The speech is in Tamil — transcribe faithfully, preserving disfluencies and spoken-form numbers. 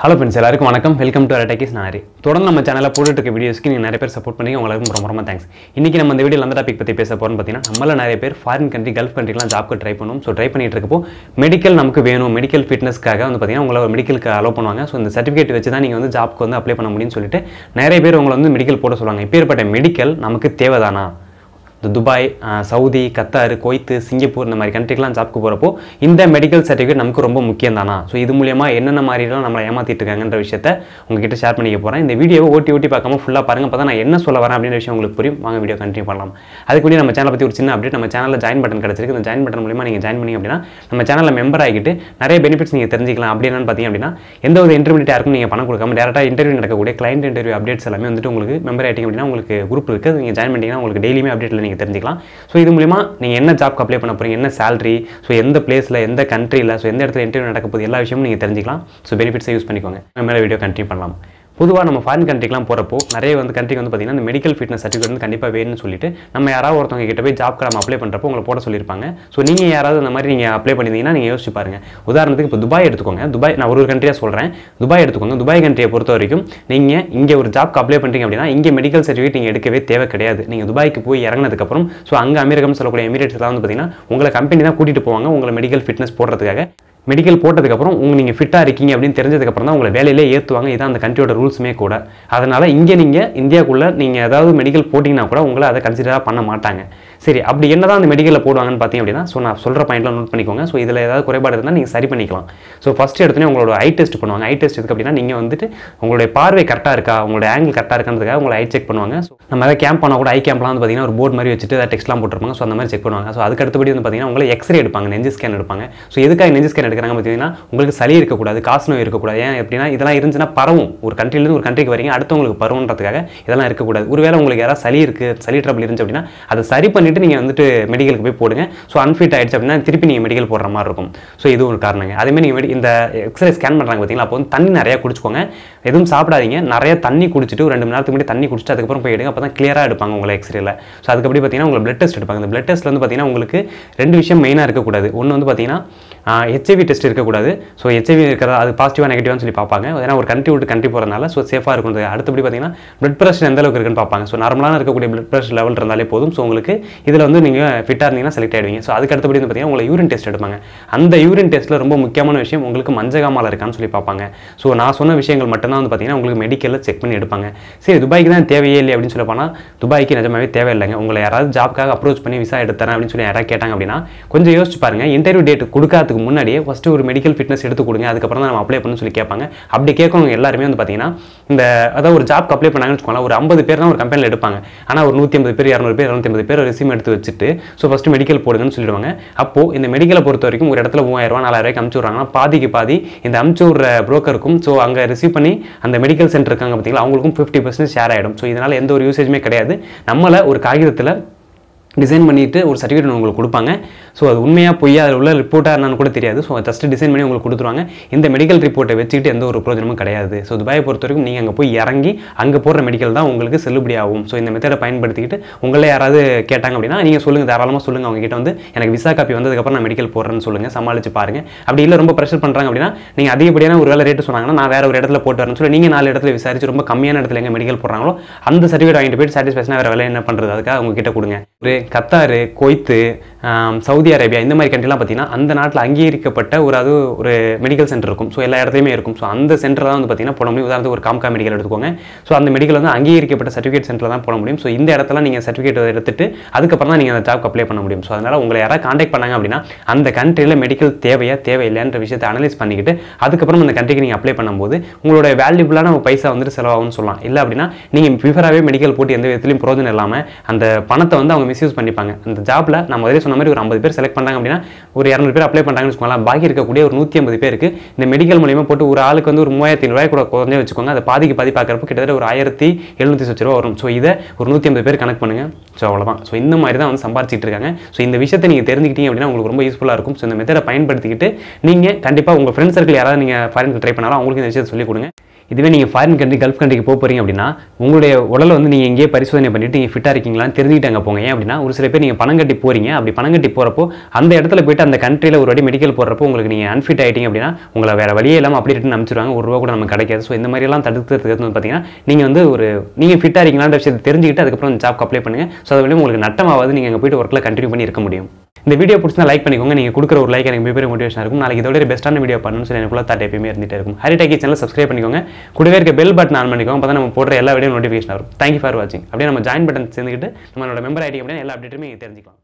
ஹலோ ஃப்ரெண்ட்ஸ், எல்லாருக்கும் வணக்கம். Welcome to Hari talkies. நான் ஹரி. தொடர்ந்து நம்ம சேனலில் போட்டுட்டு வீடியோஸ்க்கு நீங்கள் நிறைய பேர் சப்போர்ட் பண்ணி உங்களுக்கு ரொம்ப ரொம்ப தேங்க்ஸ். இன்றைக்கி நம்ம இந்த வீடியோவில் அந்த டாபிக் பற்றி பேச போகிறோம்னு பார்த்தீங்கன்னா, நம்மள நிறைய பேர் ஃபாரின் கண்ட்ரி, கல்ஃப் கண்ட்ரிலாம் ஜாப்க்கு ட்ரை பண்ணுவோம். ஸோ ட்ரை பண்ணிட்டு இருக்கப்போ மெடிக்கல் நமக்கு வேணும், மெடிக்கல் ஃபிட்னஸ்க்காக வந்து பார்த்தீங்கன்னா உங்களை மெடிக்கலுக்கு அலோவ் பண்ணுவாங்க. ஸோ இந்த சர்டிஃபிகேட் வச்சு தான் நீங்கள் வந்து ஜாப்க்கு வந்து அப்ளை பண்ண முடியும்னு சொல்லிட்டு நிறைய பேர் உங்களை வந்து மெடிக்கல் போட சொல்லுவாங்க. இப்பேற்பட்ட மெடிக்கல் நமக்கு தேவைதானா? இந்த Dubai, Saudi, Qatar, Kuwait, Singapore இந்த மாதிரி கண்ட்ரிக்கெலாம் ஜாப்க்கு போகிறப்போ இந்த மெடிக்கல் சர்டிஃபிகேட் நமக்கு ரொம்ப முக்கியம் தானா? ஸோ இது மூலமா என்னென்ன மாதிரிலாம் நம்மளை ஏமாற்றிட்டு இருக்காங்கன்ற விஷயத்தை உங்ககிட்ட ஷேர் பண்ணிக்க போகிறேன். இந்த வீடியோவை ஓட்டி ஓட்டி பார்க்காம ஃபுல்லாக பாருங்கள், பார்த்தா நான் என்ன சொல்ல வரேன் அப்படின்ற விஷயம் உங்களுக்கு புரியும். வாங்க வீடியோ கண்டினியூ பண்ணலாம். அதுக்கு முன்னாடி நம்ம சேனலை பற்றி ஒரு சின்ன அப்டேட், நம்ம சேனலில் ஜாயின் பட்டன் கிடச்சிருக்கு. இந்த ஜாயின் பட்டன் மூலமா நீங்கள் ஜாயின் பண்ணி அப்படின்னா நம்ம சேனலில் மெம்பர் ஆகிட்டு நிறைய பெனிஃபிட்ஸ் நீங்கள் தெரிஞ்சிக்கலாம். அப்படி என்னன்னு பார்த்தீங்க அப்படின்னா, எந்த ஒரு இன்டர்வியூ யாருக்கும் நீங்கள் பணம் கொடுக்காம டேரெக்டாக இன்டர்வியூ நடக்கக்கூடிய கிளைண்ட் இன்டர்வியூ அப்டேட்ஸ் எல்லாமே வந்துட்டு உங்களுக்கு மெம்பர் ஆகிட்டிங்க அப்படின்னா உங்களுக்கு குரூப் இருக்குது. நீங்கள் ஜாயின் பண்ணிங்கன்னா உங்களுக்கு டெய்லியுமே அப்டேட்டில் நீங்கள் தெரிஞ்சிக்கலாம். ஸோ இது மூலமா நீங்கள் என்ன ஜாப்க்கு அப்ளை பண்ண போகிறீங்க, என்ன சேலரி, ஸோ எந்த பிளேஸில், எந்த கண்ட்ரியில், ஸோ எந்த இடத்துல இன்டர்வியூ நடக்க போகுது எல்லா விஷயமும் நீங்கள் தெரிஞ்சிக்கலாம். ஸோ பெனிஃபிட்ஸை யூஸ் பண்ணிக்கோங்க. நம்ம மேலே வீடியோ கண்டினியூ பண்ணலாம். பொதுவாக நம்ம ஃபாரின் கண்ட்ரிக்கெலாம் போகிறப்போ நிறைய வந்து கண்ட்ரிக்கு வந்து பார்த்தீங்கன்னா இந்த மெடிக்கல் ஃபிட்னஸ் சர்டிஃபிகேட் வந்து கண்டிப்பாக வேணும்னு சொல்லிட்டு நம்ம யாராவது ஒருத்தவங்க கிட்ட போய் ஜாப்க்கு நம்ம அப்ளை பண்ணுறப்போ உங்களை போட சொல்லியிருப்பாங்க. ஸோ நீங்கள் யாராவது இந்த மாதிரி நீங்கள் அப்ளை பண்ணியிருந்தீங்கன்னா நீங்கள் யோசிச்சு பாருங்கள். உதாரணத்துக்கு இப்போ துபாய் எடுத்துக்கோங்க. துபாய் நான் ஒரு ஒரு கண்ட்ரியாக சொல்கிறேன். துபாய் எடுத்துக்கோங்க. துபாய் கண்ட்ரியை பொறுத்த வரைக்கும் நீங்கள் இங்கே ஒரு ஜாப்க்கு அப்ளை பண்ணுறீங்க அப்படின்னா இங்கே மெடிக்கல் சர்டிஃபிகேட் நீங்கள் எடுக்கவே தேவை கிடையாது. நீங்கள் துபாய்க்கு போய் இறங்கினதுக்கப்புறம் ஸோ அங்கே அமெரிக்கம் சொல்லக்கூடிய எமிரேட்ஸ்லாம் வந்து பார்த்தீங்கன்னா உங்களை கம்பெனி தான் கூட்டிகிட்டு போவாங்க உங்களை மெடிக்கல் ஃபிட்னஸ் போடுறதுக்காக. மெடிக்கல் போட்டதுக்கப்புறம் உங்கள் நீங்கள் ஃபிட்டாக இருக்கீங்க அப்படின்னு தெரிஞ்சதுக்கப்புறம் தான் உங்களை வேலையிலே ஏற்றுவாங்க. இதான் அந்த கண்ட்ரியோட ரூல்ஸுமே கூட. அதனால் இங்கே நீங்கள் இந்தியாவுக்குள்ளே நீங்கள் ஏதாவது மெடிக்கல் போட்டிங்கன்னா கூட உங்களை அதை கன்சிடராக பண்ண மாட்டாங்க. சரி, அப்படி என்ன தான் அந்த மெடிக்கலில் போடுவாங்கன்னு பார்த்தீங்க அப்படின்னா, ஸோ நான் சொல்கிற பாயிண்ட்லாம் நோட் பண்ணிக்கோங்க. ஸோ இதில் ஏதாவது குறைபாடு இருந்தால் நீங்கள் சரி பண்ணிக்கலாம். ஸோ ஃபஸ்ட்டு எடுத்துனே உங்களோட ஐ டெஸ்ட் பண்ணுவாங்க. ஐ டெஸ்ட் எதுக்கு அப்படின்னா நீங்கள் வந்துட்டு உங்களுடைய பார்வை கரெக்டாக இருக்கா, உங்களோட ஆங்கிள் கரெக்டாக இருக்கான்றதுக்காக உங்களை ஐ செக் பண்ணுவாங்க. ஸோ நம்ம ஏதாவது கேம்ப் பண்ணால் கூட ஐ கேம்ப்லாம் வந்து பார்த்தீங்கன்னா ஒரு போர்டு மாதிரி வச்சுட்டு அதை டெக்ஸ்ட்லாம் போட்டுருப்பாங்க. ஸோ அந்த மாதிரி செக் பண்ணுவாங்க. ஸோ அதுக்கடுத்தபடி வந்து பார்த்தீங்கன்னா உங்களை எக்ஸ்ரே எடுப்பாங்க, நெஞ்சு ஸ்கேன் எடுப்பாங்க. ஸோ எதுக்காக நெஞ்சு ஸ்கேன் எடுக்கிறாங்க பார்த்தீங்கன்னா உங்களுக்கு சளி இருக்கக்கூடாது, காசு நோய் இருக்கக்கூடாது. ஏன் எப்படின்னா இதெல்லாம் இருந்துச்சுன்னா பரவும். ஒரு கண்ட்ரிலேருந்து ஒரு கண்ட்ரிக்கு வரீங்க அடுத்தவங்களுக்கு பரவுன்றதுக்காக இதெல்லாம் இருக்கக்கூடாது. ஒருவேளை உங்களுக்கு யாராவது சளி இருக்குது, சளி ட்ரபிள் இருந்துச்சு அப்படின்னா அதை சரி பண்ணிட்டு நீங்கள் வந்துட்டு மெடிக்கலுக்கு போய் போடுங்க. ஸோ அன்ஃபிட் ஆயிடுச்சு அப்படின்னா திருப்பி நீங்கள் மெடிக்கல் போடுற மாதிரி இருக்கும். ஸோ இது ஒரு காரணங்க. அதேமாதிரி நீங்கள் இந்த எக்ஸ்ரே ஸ்கேன் பண்ணுறாங்க பார்த்தீங்களா, அப்போ வந்து தண்ணி நிறையா குடிச்சுக்கோங்க. எதுவும் சாப்பிடாதீங்க. நிறைய தண்ணி குடிச்சிட்டு ஒரு ரெண்டு மணி நேரத்துக்கு முன்னாடி தண்ணி குடிச்சிட்டு அதுக்கப்புறம் போய் எடுங்க. அப்போ தான் கிளியராக எடுப்பாங்க உங்களை எக்ஸ்ரேல. ஸோ அதுக்கப்புறம் பார்த்தீங்கன்னா உங்களை பிளட் டெஸ்ட் எடுப்பாங்க. இந்த பிளட் டெஸ்ட்டில் வந்து பார்த்தீங்கன்னா உங்களுக்கு ரெண்டு விஷயம் மெயினாக இருக்கக்கூடாது. ஒன்று வந்து பார்த்தீங்கன்னா ஹெச்ஐவி டெஸ்ட் இருக்கக்கூடாது. ஸோ ஹெச்ஐவி இருக்கிறதா அது பாசிட்டிவாக நெகட்டிவானு சொல்லி பார்ப்பாங்க. ஏன்னா ஒரு கண்ட்ரி விட்டு கண்ட்ரி போகிறதுனால ஸோ சேஃபாக இருக்கும். அடுத்தபடி பார்த்தீங்கன்னா பிளட் ப்ரெஷர் எந்த அளவுக்கு இருக்குன்னு பார்ப்பாங்க. ஸோ நார்மலாக இருக்கக்கூடிய பிளட் ப்ரெஷர் லெவல் இருந்தாலே போதும். ஸோ உங்களுக்கு இதில் வந்து நீங்கள் ஃபிட்டாக இருந்தீங்கன்னா செலக்ட் ஆகிடுவீங்க. ஸோ அதுக்கடுத்தபடி வந்து பார்த்தீங்கன்னா உங்களை யூரின் டெஸ்ட் எடுப்பாங்க. அந்த யூரின் டெஸ்ட்டில் ரொம்ப முக்கியமான விஷயம் உங்களுக்கு மஞ்சகாமால் இருக்கான்னு சொல்லி பார்ப்பாங்க. ஸோ நான் சொன்ன விஷயங்கள் மட்டும்தான் வந்து பார்த்தீங்கன்னா உங்களுக்கு மெடிக்கலில் செக் பண்ணி எடுப்பாங்க. சரி, துபாய்க்கு தான் தேவையே இல்லை அப்படின்னு சொல்லி போனால் துபாய்க்கு நிஜமாவே தேவையில்லைங்க. உங்களை யாராவது ஜாப்க்காக அப்ரோச் பண்ணி விசா எடுத்துறேன் அப்படின்னு சொல்லி யாராவது கேட்டாங்க அப்படின்னா கொஞ்சம் யோசிச்சு பாருங்க. இன்டர்வியூ டேட் கொடுக்காதுக்கு முன்னாடியே ஃபஸ்ட்டு ஒரு மெடிக்கல் ஃபிட்னஸ் எடுத்து கொடுங்க, அதுக்கப்புறம் தான் நம்ம அப்ளை பண்ணணும்னு சொல்லி கேட்பாங்க. அப்படி கேட்கவங்க எல்லாருமே வந்து பார்த்தீங்கன்னா இந்த அதாவது ஒரு ஜாப்க்கு அப்ளை பண்ணாங்கன்னு வச்சுக்கோங்களேன், ஒரு ஐம்பது பேர் தான் ஒரு கம்பெனியில் எடுப்பாங்க. ஆனால் ஒரு நூற்றி ஐம்பது பேர் இரநூறு பேர் இரநூத்தி ஐம்பது பேர் ரெசியூம் எடுத்து வச்சுட்டு ஸோ ஃபஸ்ட்டு மெடிக்கல் போடுங்கன்னு சொல்லிடுவாங்க. அப்போது இந்த மெடிக்கலை பொறுத்த வரைக்கும் ஒரு இடத்துல மூவாயிரரூவா நாலாயிரூவாய்க்கு அமுச்சு விட்றாங்கன்னா பாதிக்கு பாதி இந்த அமுச்சு விட்ற புரோக்கருக்கும் ஸோ அங்கே ரிசீவ் பண்ணி அந்த மெடிக்கல் சென்டர் இருக்காங்க பார்த்தீங்களா அவங்களுக்கும் ஃபிஃப்டி பர்சன்ட் ஷேர் ஆகிடும். ஸோ இதனால் எந்த ஒரு யூசேஜுமே கிடையாது. நம்மளை ஒரு காகிதத்தில் டிசைன் பண்ணிவிட்டு ஒரு சர்டிஃபிகேட் உங்களுக்கு கொடுப்பாங்க. ஸோ அது உண்மையாக போய் அதில் உள்ள ரிப்போர்ட்டாக என்னன்னு கூட தெரியாது. ஸோ ஜஸ்ட்டு டிசைன் பண்ணி உங்களுக்கு கொடுத்துருவாங்க. இந்த மெடிக்கல் ரிப்போர்ட்டை வச்சுக்கிட்டு எந்த ஒரு பிரயோஜனமும் கிடையாது. ஸோ துபாயை பொறுத்த வரைக்கும் நீங்கள் அங்கே போய் இறங்கி அங்கே போடுற மெடிக்கல் தான் உங்களுக்கு செல்லுபடி ஆகும். ஸோ இந்த மெத்தடை பயன்படுத்திக்கிட்டு உங்களே யாராவது கேட்டாங்க அப்படின்னா நீங்கள் சொல்லுங்கள், தாராளமாக சொல்லுங்கள். அவங்ககிட்ட வந்து எனக்கு விசா காப்பி வந்ததுக்கப்புறம் நான் மெடிக்கல் போடுறேன்னு சொல்லுங்கள். சமாளித்து பாருங்கள். அப்படி இல்லை ரொம்ப ப்ரெஷர் பண்ணுறாங்க அப்படின்னா நீங்கள் அதிகப்படியான ஒரு வேலை ரேட்டு சொன்னாங்கன்னா நான் வேறு ஒரு இடத்துல போட்டு வரேன்னு சொல்லி நீங்கள் நாலு இடத்துல விசாரிச்சு ரொம்ப கம்மியான இடத்துல எங்கே மெடிக்கல் போடுறாங்களோ அந்த சர்டிஃபிகேட் வாங்கிட்டு போய்ட்டு சாட்டிஸ்ஃபேக்ஷனாக வேறு வேலை என்ன பண்ணுறது, அதுக்காக அவங்ககிட்ட கொடுங்க. ஒரு கத்தார், குவைத்து, சவுதி அரேபியா இந்த மாதிரி கண்ட்ரிலாம் பார்த்தீங்கன்னா அந்த நாட்டில் அங்கீகரிக்கப்பட்ட ஒரு அது ஒரு மெடிக்கல் சென்டர் இருக்கும். ஸோ எல்லா இடத்துலையுமே இருக்கும். ஸோ அந்த சென்டர் தான் வந்து பார்த்தீங்கன்னா போட முடியும். உதாரணத்துக்கு ஒரு காம்கா மெடிக்கல் எடுத்துக்கோங்க. ஸோ அந்த மெடிக்கல் வந்து அங்கீகரிக்கப்பட்ட சர்டிஃபிகேட் சென்டர் தான் போட முடியும். ஸோ இந்த இடத்துல நீங்கள் சர்டிஃபிகேட் எடுத்துட்டு அதுக்கப்புறம் தான் நீங்கள் அந்த ஜாப்க்கு அப்ளை பண்ண முடியும். ஸோ அதனால் உங்களை யாராவது காண்டாக்ட் பண்ணாங்க அப்படின்னா அந்த கண்ட்ரியில் மெடிக்கல் தேவையா தேவையில்லைன்ற விஷயத்தை அனலைஸ் பண்ணிக்கிட்டு அதுக்கப்புறம் அந்த கண்ட்ரிக்கு நீங்கள் அப்ளை பண்ணும்போது உங்களோட வேல்யூபிளான பைசா வந்துட்டு செலவாகும்னு சொல்லலாம். இல்லை அப்படின்னா நீங்கள் பிஃபராகவே மெடிக்கல் போட்டு எந்த விதத்துலையும் பிரோஜனம் இல்லாமல் அந்த பணத்தை வந்து அவங்க மிஸ்யூஸ் பண்ணிப்பாங்க. அந்த ஜாப்பில் நம்ம முதலே சொன்ன மாதிரி ஒரு ஐம்பது பேர் செலக்ட் பண்ணாங்க அப்படின்னா ஒரு இரநூறு பேர் அப்ளை பண்ணுறாங்கன்னு வச்சுக்கோங்களேன். பாக்கி இருக்கக்கூடிய ஒரு நூற்றி ஐம்பது பேருக்கு இந்த மெடிக்கல் மூலியமா போட்டு ஒரு ஆளுக்கு வந்து ஒரு மூவாயிரத்தி ஐநூறுவாய் கூட குறைஞ்சே வச்சுக்கோங்க. அதை பாதிக்கு பாதி பார்க்குறப்போ கிட்டத்தட்ட ஒரு ஆயிரத்தி எழுநூற்றி சொச்சு ரூபா வரும். ஸோ இதை ஒரு நூற்றி ஐம்பது பேர் கணக்கு பண்ணுங்கள். ஸோ அவ்வளோதான். ஸோ இந்த மாதிரி தான் வந்து சம்பாரிச்சிட்டு இருக்காங்க. ஸோ இந்த விஷயத்தை நீங்கள் தெரிஞ்சுக்கிட்டீங்க அப்படின்னா உங்களுக்கு ரொம்ப யூஸ்ஃபுல்லாக இருக்கும். ஸோ இந்த மெத்தடை பயன்படுத்திக்கிட்டு நீங்கள் கண்டிப்பாக உங்கள் ஃப்ரெண்ட்ஸ் சர்க்கிள் யாராவது நீங்கள் ஃபாரினுக்கு ட்ரை பண்ணாலும் அவங்களுக்கு இந்த விஷயத்தை சொல்லிக் கொடுங்க. இதுவே நீங்கள் ஃபாரின் கண்ட்ரி கல்ஃப் கண்ட்ரிக்கு போக போகிறீங்க அப்படின்னா உங்களுடைய உடலை வந்து நீங்கள் எங்கேயே பரிசோதனை பண்ணிவிட்டு நீங்கள் ஃபிட்டாக இருக்கீங்களான்னு தெரிஞ்சுக்கிட்டாங்க போங்க. ஏன் அப்படின்னா ஒரு சில பேர் நீங்கள் பணம் கட்டி போகிறீங்க, அப்படி பணம் கட்டி போகிறப்போ அந்த இடத்துல போய்ட்டு அந்த கண்ட்ரியில் ஒரு வாட்டி மெடிக்கல் போடுறப்போ உங்களுக்கு நீங்கள் அன்ஃபிட் ஆகிட்டீங்க அப்படின்னா உங்களை வேறு வழியே இல்லாமல் அப்படி ரிட்டர்ன் அனுப்பிச்சிடுவாங்க, ஒரு ரூபா கூட நமக்கு கிடைக்காது. ஸோ இந்த மாதிரிலாம் தடுக்கிறதுக்கு வந்து பார்த்தீங்கன்னா நீங்கள் வந்து ஒரு நீங்கள் ஃபிட்டாக இருக்கீங்களான்ற விஷயத்தை தெரிஞ்சுக்கிட்டு அதுக்கப்புறம் அந்த ஜாப்க்கு அப்ளை பண்ணுங்கள். ஸோ அது வழியும் உங்களுக்கு நட்டமாவது நீங்கள் அங்கே போய்ட்டு ஒர்க்கில் கண்டினியூ பண்ணி இருக்க முடியும். இந்த வீடியோ பிடிச்சா லைக் பண்ணிக்கோங்க, நீங்கள் கொடுக்குற ஒரு லைக் எனக்கு மிக பெரிய மோட்டிவேஷனாக இருக்கும். நாளைக்கு இதோட பெஸ்ட்டான வீடியோ பண்ணணும்னு சொல்லி எனக்குள்ள தாட் எப்பயுமே இருந்துகிட்டே இருக்கும். ஹரி டாக்கீஸ் சேனல் சப்ஸ்கிரைப் பண்ணிக்கோங்க, கூடவே இருக்க பெல் பட்டன் ஆன் பண்ணிக்கோங்க, அப்போ தான் நம்ம போடுற எல்லா வீடியோ நோட்டிஃபிகேஷன் வரும். தேங்க்யூ ஃபார் வாட்சிங். அப்படியே நம்ம ஜாயின் பட்டன் சேர்ந்துக்கிட்டு நம்மளோட மெம்பர் ஆகிட்டீங்க அப்படின்னா எல்லா அப்டேட்டுமே தெரிஞ்சுக்கலாம்.